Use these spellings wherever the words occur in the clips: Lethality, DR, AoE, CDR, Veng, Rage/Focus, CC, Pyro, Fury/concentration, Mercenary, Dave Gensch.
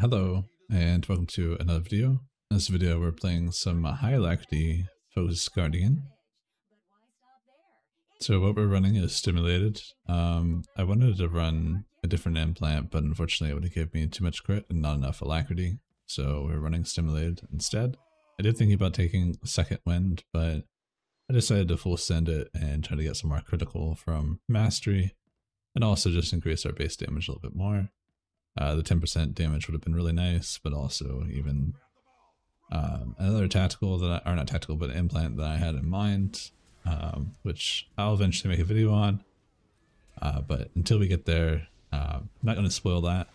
Hello, and welcome to another video. In this video we're playing some high alacrity Focus Guardian. So what we're running is Stimulated. I wanted to run a different implant, but unfortunately it would have given me too much crit and not enough alacrity, so we're running Stimulated instead. I did think about taking Second Wind, but I decided to full send it and try to get some more critical from Mastery, and also just increase our base damage a little bit more. The 10% damage would have been really nice, but also even another tactical that I, or not tactical, but implant that I had in mind, which I'll eventually make a video on. But until we get there, I'm not going to spoil that.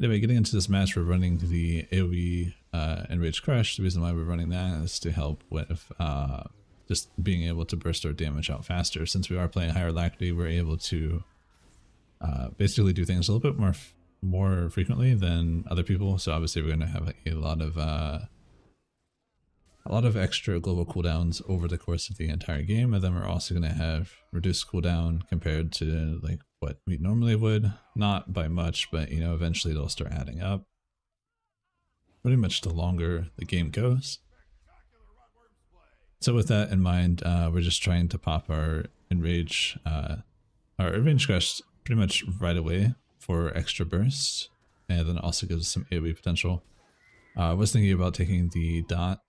Anyway, getting into this match, we're running the AoE and Rage Crush. The reason why we're running that is to help with just being able to burst our damage out faster. Since we are playing higher alacrity, we're able to basically do things a little bit more frequently than other people, so obviously we're going to have a lot of extra global cooldowns over the course of the entire game, and then we're also going to have reduced cooldown compared to like what we normally would, not by much, but you know, eventually it'll start adding up. Pretty much the longer the game goes. So with that in mind, we're just trying to pop our Enrage, Rage Crush pretty much right away for extra bursts, and then also gives us some AoE potential. I was thinking about taking the dot,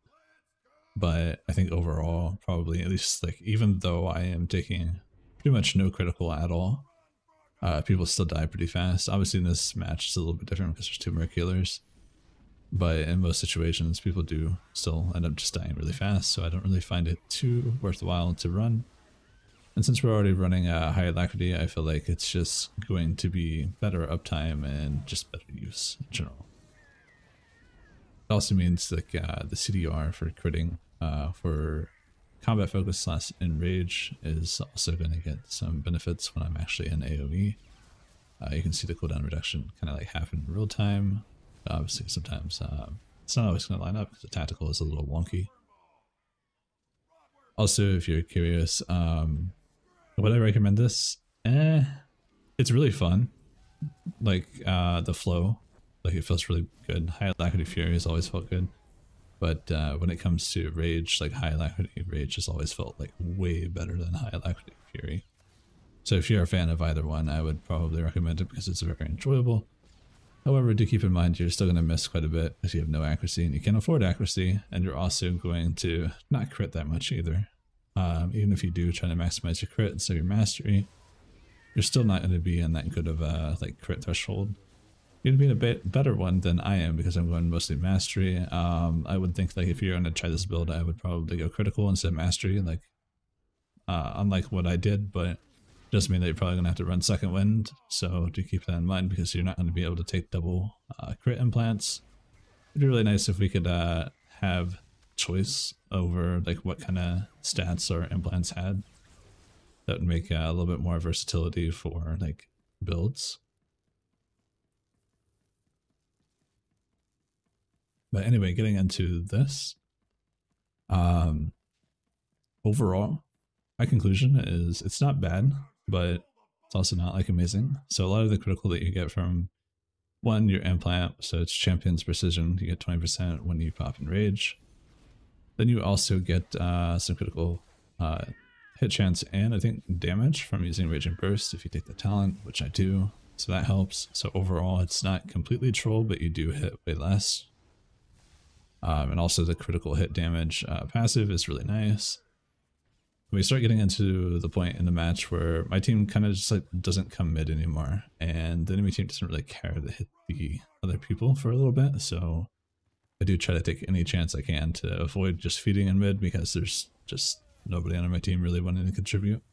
but I think overall probably, at least like, even though I am taking pretty much no critical at all, people still die pretty fast. Obviously in this match it's a little bit different because there's two Merculars, but in most situations people do still end up just dying really fast, so I don't really find it too worthwhile to run. And since we're already running high alacrity, I feel like it's just going to be better uptime and just better use in general. It also means like the CDR for critting for combat focus / enrage is also going to get some benefits when I'm actually in AoE. You can see the cooldown reduction kind of like happen in real time. Obviously sometimes it's not always going to line up because the tactical is a little wonky. Also, if you're curious, would I recommend this? It's really fun. Like the flow, like it feels really good. High alacrity Fury has always felt good, but when it comes to Rage, like high alacrity Rage has always felt like way better than high alacrity Fury. So if you're a fan of either one, I would probably recommend it because it's very enjoyable. However, do keep in mind you're still going to miss quite a bit because you have no accuracy and you can't afford accuracy, and you're also going to not crit that much either. Even if you do try to maximize your crit instead of your mastery, you're still not going to be in that good of a like crit threshold. You're going to be in a better one than I am because I'm going mostly mastery. I would think like if you're going to try this build, I would probably go critical instead of mastery, like unlike what I did, but does mean that you're probably going to have to run Second Wind, so do keep that in mind because you're not going to be able to take double crit implants. It'd be really nice if we could have choice over like what kind of stats our implants had. That would make a little bit more versatility for like builds. But anyway, getting into this, overall, my conclusion is it's not bad, but it's also not like amazing. So a lot of the critical that you get from one, your implant, so it's Champion's Precision, you get 20% when you pop in Rage. Then you also get some critical hit chance and I think damage from using Rage and Burst if you take the talent, which I do, so that helps. So overall it's not completely troll, but you do hit way less. And also the critical hit damage passive is really nice. We start getting into the point in the match where my team kind of just like doesn't come mid anymore, and the enemy team doesn't really care to hit the other people for a little bit, so I do try to take any chance I can to avoid just feeding in mid because there's just nobody on my team really wanting to contribute.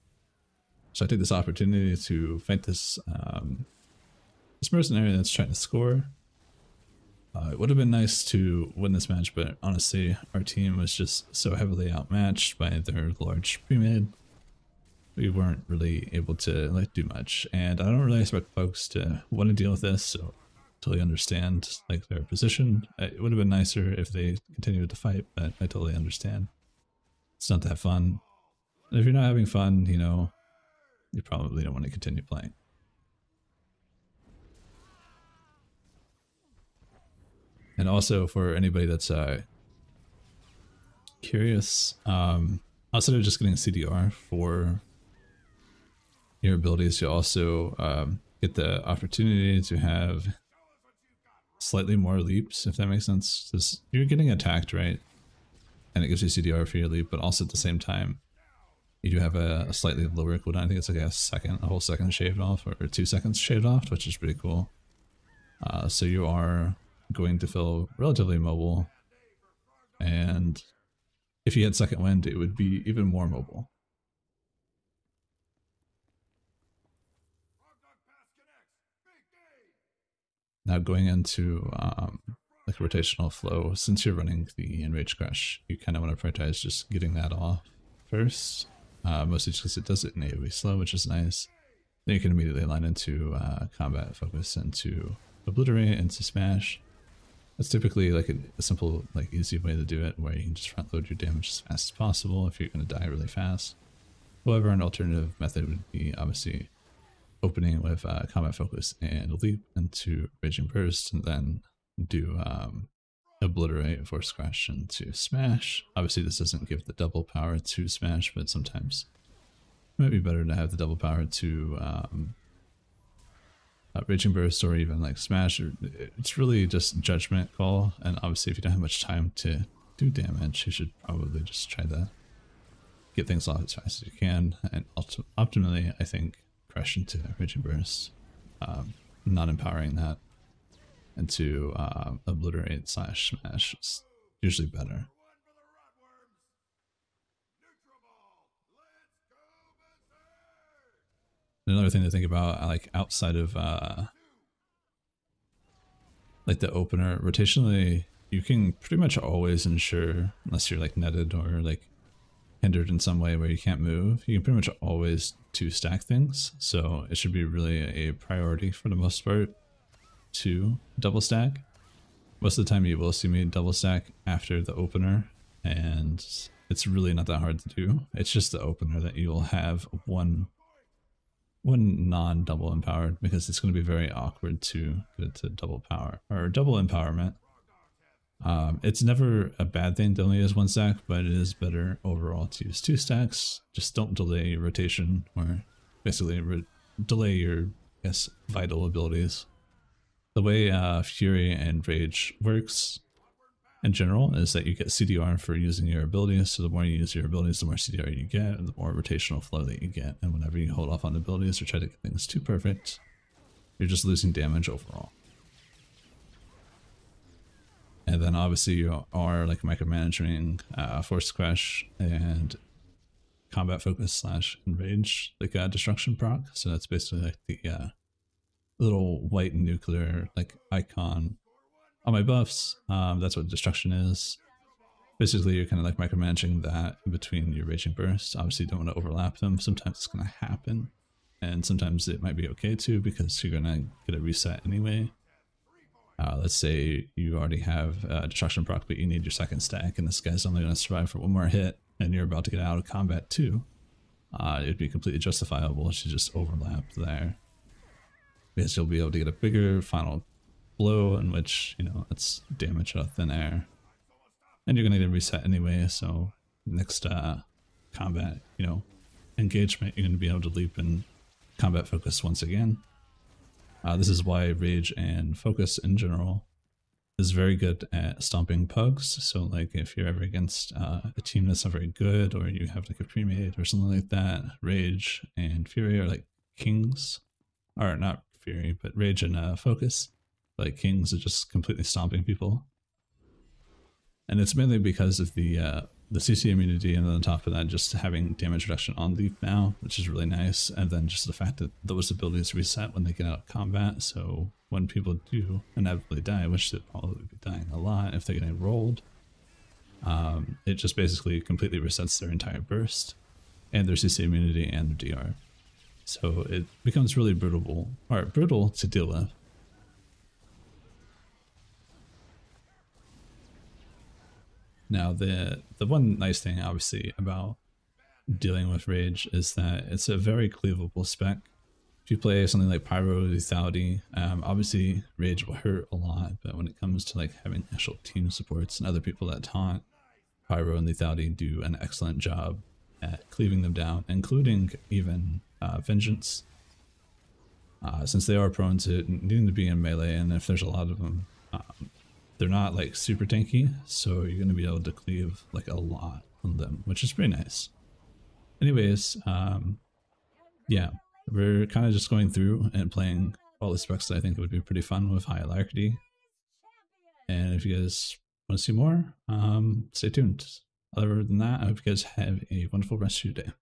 So I take this opportunity to fight this this mercenary that's trying to score. It would have been nice to win this match, but honestly, our team was just so heavily outmatched by their large pre-mid. We weren't really able to like do much, and I don't really expect folks to want to deal with this, so totally understand like their position. It would have been nicer if they continued to fight, but I totally understand. It's not that fun. And if you're not having fun, you know, you probably don't want to continue playing. And also for anybody that's curious, outside of just getting CDR for your abilities, you also get the opportunity to have slightly more leaps, if that makes sense. Because you're getting attacked, right? And it gives you CDR for your leap, but also at the same time, you do have a slightly lower cooldown. I think it's like a whole second shaved off, or 2 seconds shaved off, which is pretty cool. So you are going to feel relatively mobile, and if you had second wind, it would be even more mobile. Now going into like rotational flow, since you're running the Enrage Crash, you kind of want to prioritize just getting that off first. Mostly just because it does it in AoE slow, which is nice. Then you can immediately line into combat focus, into obliterate, into smash. That's typically like a simple, like easy way to do it, where you can just front load your damage as fast as possible if you're going to die really fast. However, an alternative method would be obviously opening with combat focus and leap into raging burst, and then do obliterate, force crash into smash. Obviously this doesn't give the double power to smash, but sometimes it might be better to have the double power to raging burst, or even like smash. It's really just judgment call, and obviously if you don't have much time to do damage, you should probably just try to get things off as fast as you can, and optimally I think crash into raging burst, not empowering that, and to obliterate slash smash is usually better. Another thing to think about, like outside of like the opener, rotationally you can pretty much always ensure, unless you're like netted or like hindered in some way where you can't move, you can pretty much always two stack things. So it should be really a priority for the most part to double stack. Most of the time you will see me double stack after the opener, and it's really not that hard to do. It's just the opener that you'll have one non-double empowered, because it's going to be very awkward to get it to double power or double empowerment. It's never a bad thing to only use one stack, but it is better overall to use two stacks. Just don't delay rotation, or basically delay your, I guess, vital abilities. The way Fury and Rage works in general is that you get CDR for using your abilities, so the more you use your abilities, the more CDR you get, and the more rotational flow that you get. And whenever you hold off on abilities or try to get things too perfect, you're just losing damage overall. And then obviously you are like micromanaging force crash and combat focus slash enrage, like destruction proc. So that's basically like the little white nuclear like icon on my buffs. That's what destruction is. Basically you're kind of like micromanaging that in between your raging bursts. Obviously you don't want to overlap them. Sometimes it's going to happen, and sometimes it might be okay too, because you're going to get a reset anyway. Let's say you already have destruction proc, but you need your second stack, and this guy's only going to survive for one more hit, and you're about to get out of combat too. It'd be completely justifiable to just overlap there, because you'll be able to get a bigger final blow, in which, you know, it's damage out of thin air, and you're going to get a reset anyway. So next combat, you know, engagement, you're going to be able to leap and combat focus once again. This is why Rage and Focus in general is very good at stomping pugs. So like if you're ever against a team that's not very good, or you have like a premade or something like that, Rage and Fury are like kings. Or not Fury, but Rage and Focus, like kings are just completely stomping people. And it's mainly because of the CC immunity, and then on top of that, just having damage reduction on leap now, which is really nice. And then just the fact that those abilities reset when they get out of combat, so when people do inevitably die, which they'd probably be dying a lot if they're getting rolled, it just basically completely resets their entire burst, and their CC immunity, and their DR. So it becomes really brutal to deal with. Now the one nice thing obviously about dealing with Rage is that it's a very cleavable spec. If you play something like Pyro, Lethality, obviously Rage will hurt a lot, but when it comes to like having actual team supports and other people that taunt, Pyro and Lethality do an excellent job at cleaving them down, including even Vengeance, since they are prone to needing to be in melee, and if there's a lot of them, they're not like super tanky, so you're going to be able to cleave like a lot on them, which is pretty nice. Anyways, yeah, we're kind of just going through and playing all the specs that I think would be pretty fun with high alacrity. And if you guys want to see more, stay tuned. Other than that, I hope you guys have a wonderful rest of your day.